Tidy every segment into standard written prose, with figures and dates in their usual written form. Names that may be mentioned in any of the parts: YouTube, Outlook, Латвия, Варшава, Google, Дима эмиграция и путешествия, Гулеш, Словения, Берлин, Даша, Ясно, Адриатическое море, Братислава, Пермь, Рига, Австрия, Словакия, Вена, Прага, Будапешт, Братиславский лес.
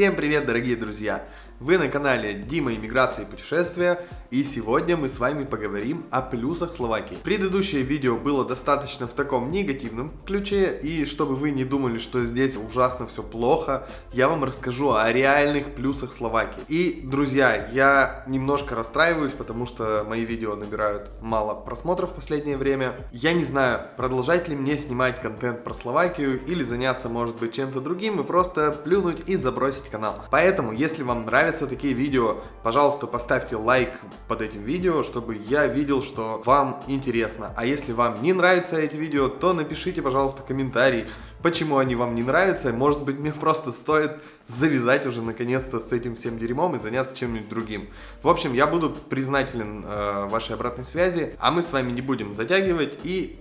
Всем привет, дорогие друзья! Вы на канале Дима эмиграция и путешествия, и сегодня мы с вами поговорим о плюсах Словакии. Предыдущее видео было достаточно в таком негативном ключе, и чтобы вы не думали, что здесь ужасно все плохо, я вам расскажу о реальных плюсах Словакии. И, друзья, я немножко расстраиваюсь, потому что мои видео набирают мало просмотров в последнее время. Я не знаю, продолжать ли мне снимать контент про Словакию или заняться, может быть, чем-то другим и просто плюнуть и забросить канал. Поэтому, если вам нравятся такие видео, пожалуйста, поставьте лайк под этим видео, чтобы я видел, что вам интересно. А если вам не нравятся эти видео, то напишите, пожалуйста, комментарий, почему они вам не нравятся. Может быть, мне просто стоит завязать уже наконец-то с этим всем дерьмом и заняться чем-нибудь другим. В общем, я буду признателен вашей обратной связи, а мы с вами не будем затягивать и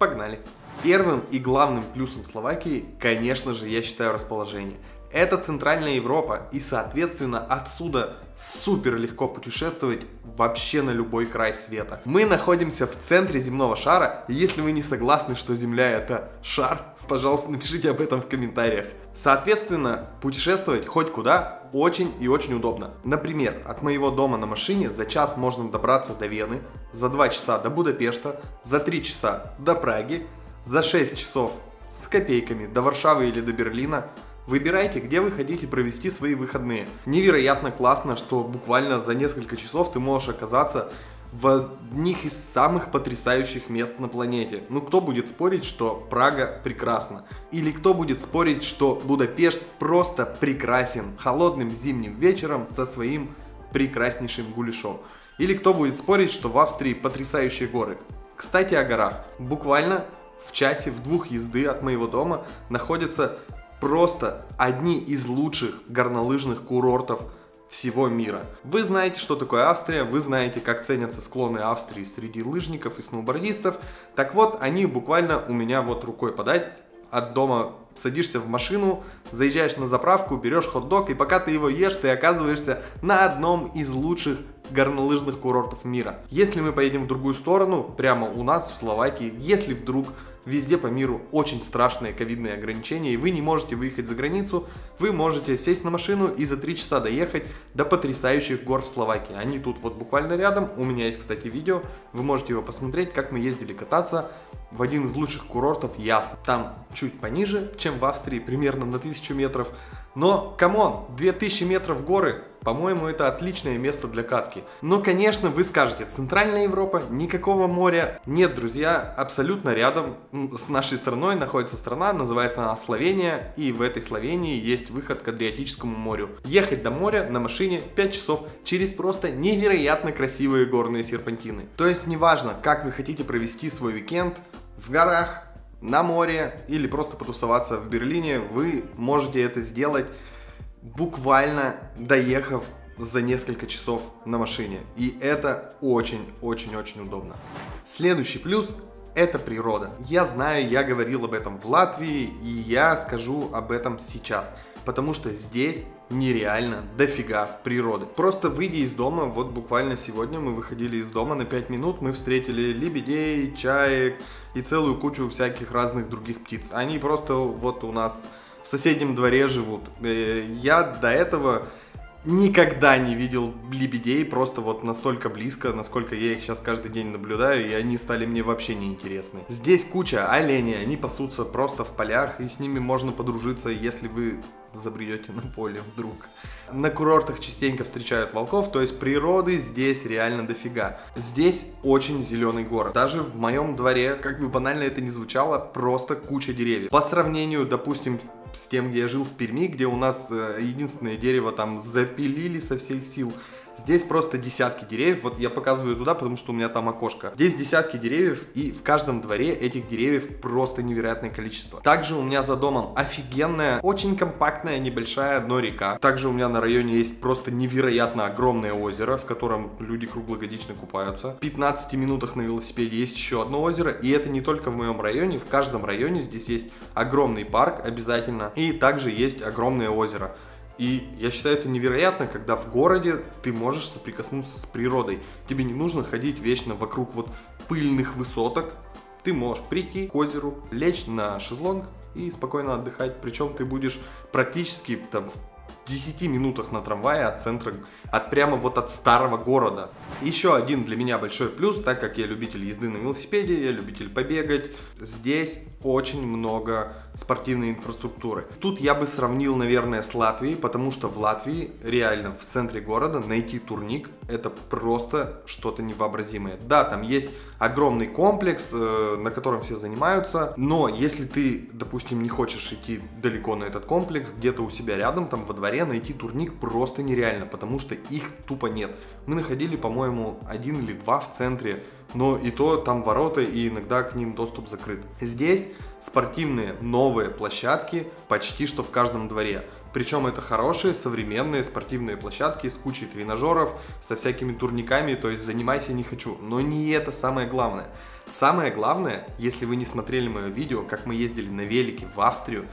погнали. Первым и главным плюсом Словакии, конечно же, я считаю расположение. Это Центральная Европа, и, соответственно, отсюда супер легко путешествовать вообще на любой край света. Мы находимся в центре земного шара, и если вы не согласны, что Земля — это шар, пожалуйста, напишите об этом в комментариях. Соответственно, путешествовать хоть куда очень и очень удобно. Например, от моего дома на машине за час можно добраться до Вены, за 2 часа до Будапешта, за 3 часа до Праги, за 6 часов с копейками до Варшавы или до Берлина. Выбирайте, где вы хотите провести свои выходные. Невероятно классно, что буквально за несколько часов ты можешь оказаться в одних из самых потрясающих мест на планете. Ну, кто будет спорить, что Прага прекрасна? Или кто будет спорить, что Будапешт просто прекрасен холодным зимним вечером со своим прекраснейшим гулешом? Или кто будет спорить, что в Австрии потрясающие горы? Кстати, о горах. Буквально в часе, в 2 езды от моего дома находятся просто одни из лучших горнолыжных курортов всего мира. Вы знаете, что такое Австрия, вы знаете, как ценятся склоны Австрии среди лыжников и сноубордистов. Так вот, они буквально у меня вот рукой подать от дома. Садишься в машину, заезжаешь на заправку, берешь хот-дог, и пока ты его ешь, ты оказываешься на одном из лучших горнолыжных курортов мира. Если мы поедем в другую сторону, прямо у нас в Словакии, если вдруг везде по миру очень страшные ковидные ограничения, и вы не можете выехать за границу, вы можете сесть на машину и за 3 часа доехать до потрясающих гор в Словакии. Они тут вот буквально рядом, у меня есть, кстати, видео, вы можете его посмотреть, как мы ездили кататься в один из лучших курортов Ясно. Там чуть пониже, чем в Австрии, примерно на 1000 метров. Но, камон, 2000 метров горы, по-моему, это отличное место для катки. Но, конечно, вы скажете, Центральная Европа, никакого моря. Нет, друзья, абсолютно рядом с нашей страной находится страна, называется она Словения, и в этой Словении есть выход к Адриатическому морю. Ехать до моря на машине 5 часов через просто невероятно красивые горные серпантины. То есть, неважно, как вы хотите провести свой уикенд, в горах, на море или просто потусоваться в Берлине, вы можете это сделать, буквально доехав за несколько часов на машине. И это очень-очень-очень удобно. Следующий плюс – это природа. Я знаю, я говорил об этом в Латвии, и я скажу об этом сейчас, потому что здесь нереально дофига природы. Просто выйди из дома, вот буквально сегодня мы выходили из дома на 5 минут, мы встретили лебедей, чаек и целую кучу всяких разных других птиц. Они просто вот у нас в соседнем дворе живут. Я до этого никогда не видел лебедей просто вот настолько близко, насколько я их сейчас каждый день наблюдаю, и они стали мне вообще неинтересны. Здесь куча оленей, они пасутся просто в полях, и с ними можно подружиться, если вы забредете на поле вдруг. На курортах частенько встречают волков, то есть природы здесь реально дофига. Здесь очень зеленый город. Даже в моем дворе, как бы банально это ни звучало, просто куча деревьев. По сравнению, допустим, с тем, где я жил в Перми, где у нас единственное дерево там запилили со всех сил. Здесь просто десятки деревьев, вот я показываю туда, потому что у меня там окошко. Здесь десятки деревьев, и в каждом дворе этих деревьев просто невероятное количество. Также у меня за домом офигенная, очень компактная, небольшая, но река. Также у меня на районе есть просто невероятно огромное озеро, в котором люди круглогодично купаются. В 15 минутах на велосипеде есть еще одно озеро, и это не только в моем районе, в каждом районе здесь есть огромный парк обязательно, и также есть огромное озеро. И я считаю это невероятно, когда в городе ты можешь соприкоснуться с природой. Тебе не нужно ходить вечно вокруг вот пыльных высоток. Ты можешь прийти к озеру, лечь на шезлонг и спокойно отдыхать. Причем ты будешь практически там 10 минутах на трамвае от центра, прямо вот от старого города. Еще один для меня большой плюс, так как я любитель езды на велосипеде, я любитель побегать. Здесь очень много спортивной инфраструктуры. Тут я бы сравнил, наверное, с Латвией, потому что в Латвии реально в центре города найти турник — это просто что-то невообразимое. Да, там есть огромный комплекс, на котором все занимаются, но если ты, допустим, не хочешь идти далеко на этот комплекс, где-то у себя рядом, там во дворе, найти турник просто нереально, потому что их тупо нет. Мы находили, по-моему, один или два в центре, но и то там ворота, и иногда к ним доступ закрыт. Здесь спортивные новые площадки почти что в каждом дворе. Причем это хорошие, современные спортивные площадки с кучей тренажеров, со всякими турниками, то есть занимайся не хочу. Но не это самое главное. Самое главное, если вы не смотрели мое видео, как мы ездили на велике в Австрию,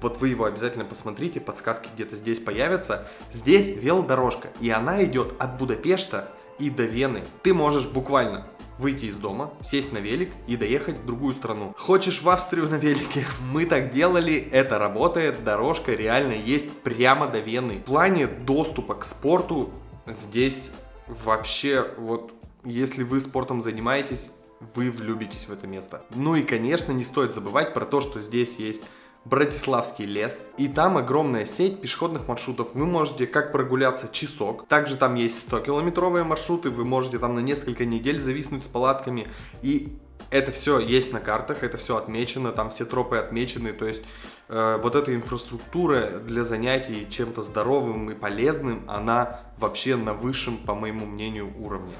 вот вы его обязательно посмотрите, подсказки где-то здесь появятся. Здесь велодорожка, и она идет от Будапешта и до Вены. Ты можешь буквально выйти из дома, сесть на велик и доехать в другую страну. Хочешь в Австрию на велике? Мы так делали, это работает, дорожка реально есть прямо до Вены. В плане доступа к спорту здесь вообще, вот если вы спортом занимаетесь, вы влюбитесь в это место. Ну и конечно не стоит забывать про то, что здесь есть Братиславский лес, и там огромная сеть пешеходных маршрутов. Вы можете как прогуляться часок, также там есть 100-километровые маршруты, вы можете там на несколько недель зависнуть с палатками, и это все есть на картах, это все отмечено, там все тропы отмечены, то есть вот эта инфраструктура для занятий чем-то здоровым и полезным, она вообще на высшем, по моему мнению, уровне.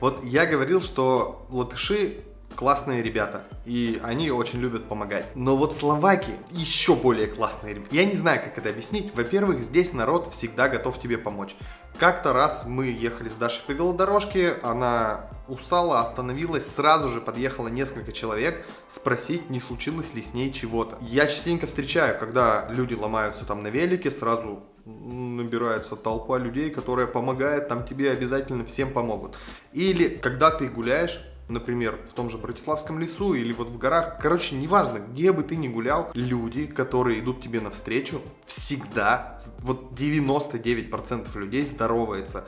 Вот я говорил, что латыши классные ребята, и они очень любят помогать. Но вот словаки еще более классные ребята. Я не знаю, как это объяснить. Во-первых, здесь народ всегда готов тебе помочь. Как-то раз мы ехали с Дашей по велодорожке, она устала, остановилась, сразу же подъехало несколько человек спросить, не случилось ли с ней чего-то. Я частенько встречаю, когда люди ломаются там на велике, сразу набирается толпа людей, которая помогает, там тебе обязательно всем помогут. Или когда ты гуляешь, например, в том же Братиславском лесу или вот в горах, короче, неважно, где бы ты ни гулял, люди, которые идут тебе навстречу, всегда, вот 99% людей здоровается.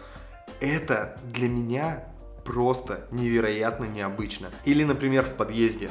Это для меня просто невероятно необычно. Или, например, в подъезде.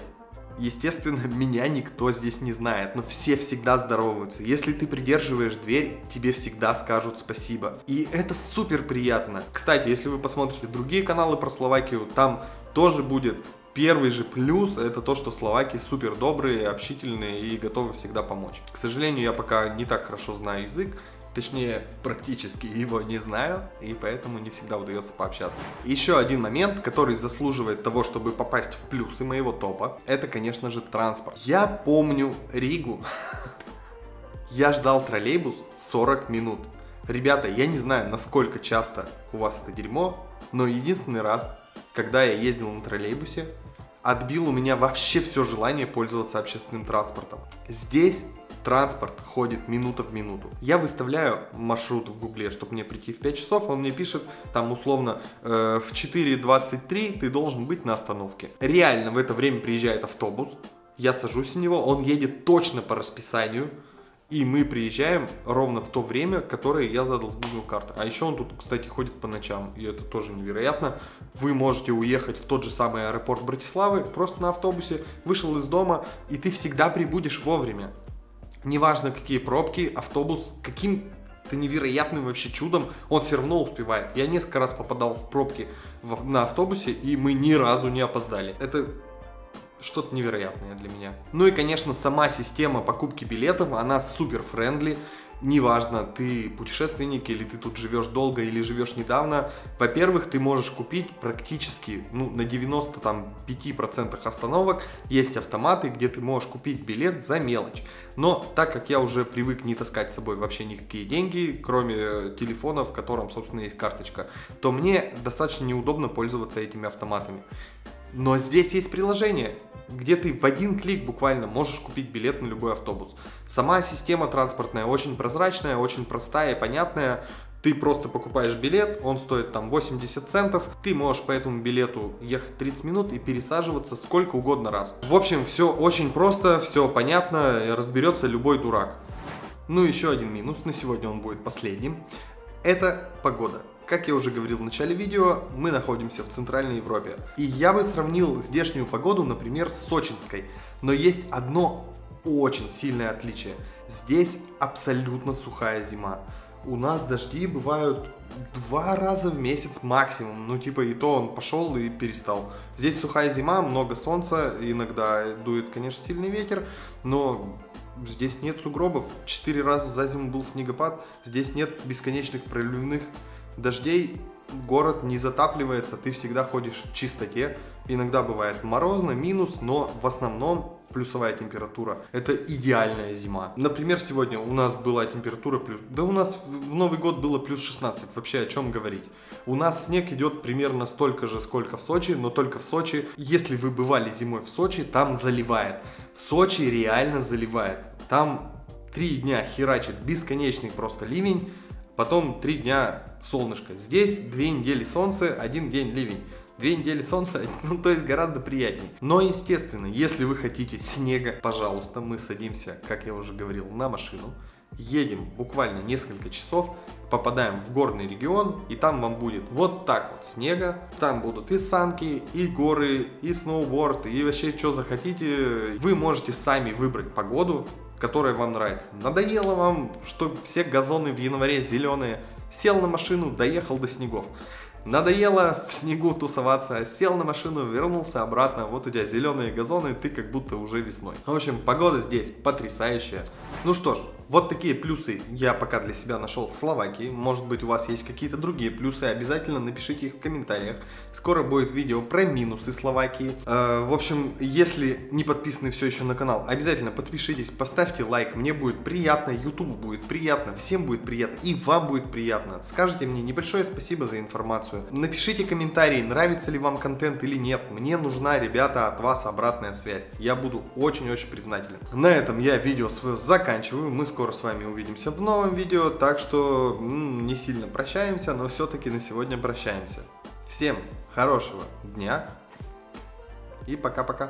Естественно, меня никто здесь не знает, но все всегда здороваются. Если ты придерживаешь дверь, тебе всегда скажут спасибо. И это супер приятно. Кстати, если вы посмотрите другие каналы про Словакию, там тоже будет первый же плюс, это то, что словаки супер добрые, общительные и готовы всегда помочь. К сожалению, я пока не так хорошо знаю язык, точнее, практически его не знаю, и поэтому не всегда удается пообщаться. Еще один момент, который заслуживает того, чтобы попасть в плюсы моего топа, это, конечно же, транспорт. Я помню Ригу. Я ждал троллейбус 40 минут. Ребята, я не знаю, насколько часто у вас это дерьмо, но единственный раз, когда я ездил на троллейбусе, отбил у меня вообще все желание пользоваться общественным транспортом. Здесь транспорт ходит минута в минуту. Я выставляю маршрут в Гугле, чтобы мне прийти в 5 часов, он мне пишет, там условно, в 4:23 ты должен быть на остановке. Реально в это время приезжает автобус, я сажусь в него, он едет точно по расписанию, и мы приезжаем ровно в то время, которое я задал в Google карты. А еще он тут, кстати, ходит по ночам, и это тоже невероятно. Вы можете уехать в тот же самый аэропорт Братиславы, просто на автобусе, вышел из дома, и ты всегда прибудешь вовремя. Неважно, какие пробки, автобус, каким-то невероятным вообще чудом, он все равно успевает. Я несколько раз попадал в пробки на автобусе, и мы ни разу не опоздали. Это что-то невероятное для меня. Ну и, конечно, сама система покупки билетов, она супер френдли. Неважно, ты путешественник или ты тут живешь долго или живешь недавно. Во-первых, ты можешь купить практически, ну, на 95% остановок есть автоматы, где ты можешь купить билет за мелочь. Но так как я уже привык не таскать с собой вообще никакие деньги, кроме телефона, в котором, собственно, есть карточка, то мне достаточно неудобно пользоваться этими автоматами. Но здесь есть приложение, где ты в один клик буквально можешь купить билет на любой автобус. Сама система транспортная очень прозрачная, очень простая и понятная. Ты просто покупаешь билет, он стоит там 80 центов. Ты можешь по этому билету ехать 30 минут и пересаживаться сколько угодно раз. В общем, все очень просто, все понятно, разберется любой дурак. Ну и еще один минус, на сегодня он будет последним, это погода. Как я уже говорил в начале видео, мы находимся в Центральной Европе. И я бы сравнил здешнюю погоду, например, с сочинской. Но есть одно очень сильное отличие. Здесь абсолютно сухая зима. У нас дожди бывают 2 раза в месяц максимум. Ну типа и то он пошел и перестал. Здесь сухая зима, много солнца, иногда дует, конечно, сильный ветер, но... Здесь нет сугробов, 4 раза за зиму был снегопад, здесь нет бесконечных проливных дождей, город не затапливается, ты всегда ходишь в чистоте. Иногда бывает морозно, минус, но в основном плюсовая температура. Это идеальная зима. Например, сегодня у нас была температура плюс... Да у нас в Новый год было плюс 16, вообще о чем говорить. У нас снег идет примерно столько же, сколько в Сочи, но только в Сочи. Если вы бывали зимой в Сочи, там заливает. Сочи реально заливает. Там 3 дня херачит бесконечный просто ливень, потом 3 дня солнышко. Здесь 2 недели солнце, 1 день ливень. 2 недели солнца, ну то есть гораздо приятнее. Но естественно, если вы хотите снега, пожалуйста, мы садимся, как я уже говорил, на машину. Едем буквально несколько часов, попадаем в горный регион, и там вам будет вот так вот снега. Там будут и санки, и горы, и сноуборд, и вообще что захотите. Вы можете сами выбрать погоду, которая вам нравится. Надоело вам, что все газоны в январе зеленые? Сел на машину, доехал до снегов. Надоело в снегу тусоваться, сел на машину, вернулся обратно, вот у тебя зеленые газоны, ты как будто уже весной. В общем, погода здесь потрясающая. Ну что ж, вот такие плюсы я пока для себя нашел в Словакии. Может быть, у вас есть какие-то другие плюсы, обязательно напишите их в комментариях. Скоро будет видео про минусы Словакии. В общем, если не подписаны все еще на канал, обязательно подпишитесь, поставьте лайк, мне будет приятно, YouTube будет приятно, всем будет приятно и вам будет приятно. Скажите мне небольшое спасибо за информацию. Напишите комментарии, нравится ли вам контент или нет. Мне нужна, ребята, от вас обратная связь. Я буду очень-очень признателен. На этом я видео свое заканчиваю. Мы скоро с вами увидимся в новом видео. Так что не сильно прощаемся, но все-таки на сегодня прощаемся. Всем хорошего дня и пока-пока.